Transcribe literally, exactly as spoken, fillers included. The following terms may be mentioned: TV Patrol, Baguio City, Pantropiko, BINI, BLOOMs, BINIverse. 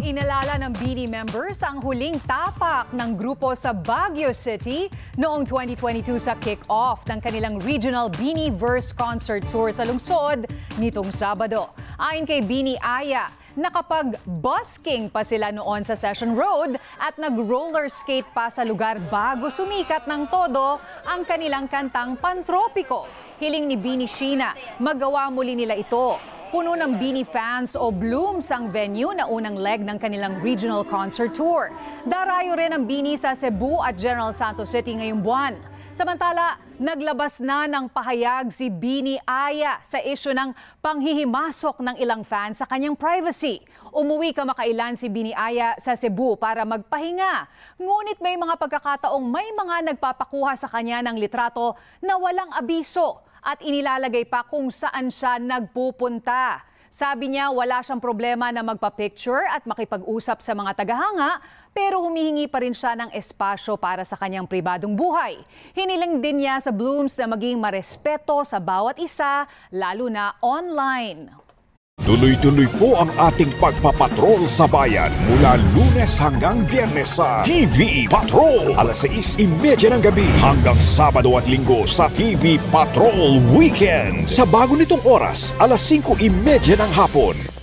Inalala ng BINI members ang huling tapak ng grupo sa Baguio City noong twenty twenty-two sa kick-off ng kanilang regional BINIverse concert tour sa lungsod nitong Sabado. Ayon kay BINI Aya, nakapag-busking pa sila noon sa Session Road at nag-roller skate pa sa lugar bago sumikat ng todo ang kanilang kantang Pantropiko. Hiling ni BINI Sheena, magawa muli nila ito. Puno ng BINI fans o BLOOMs ang venue na unang leg ng kanilang regional concert tour. Darayo rin ang BINI sa Cebu at General Santos City ngayong buwan. Samantala, naglabas na ng pahayag si BINI Aya sa isyu ng panghihimasok ng ilang fans sa kanyang privacy. Umuwi kamakailan si BINI Aya sa Cebu para magpahinga. Ngunit may mga pagkakataong may mga nagpapakuha sa kanya ng litrato na walang abiso at inilalagay pa kung saan siya nagpupunta. Sabi niya wala siyang problema na magpa-picture at makipag-usap sa mga tagahanga, pero humihingi pa rin siya ng espasyo para sa kanyang pribadong buhay. Hiniling din niya sa BLOOMs na maging marespeto sa bawat isa, lalo na online. Tuloy-tuloy po ang ating pagpapatrol sa bayan mula Lunes hanggang Biyernes sa T V Patrol alas sais trenta ng gabi hanggang Sabado at Linggo sa T V Patrol Weekend. Sa bago nitong oras, alas singko trenta ng hapon.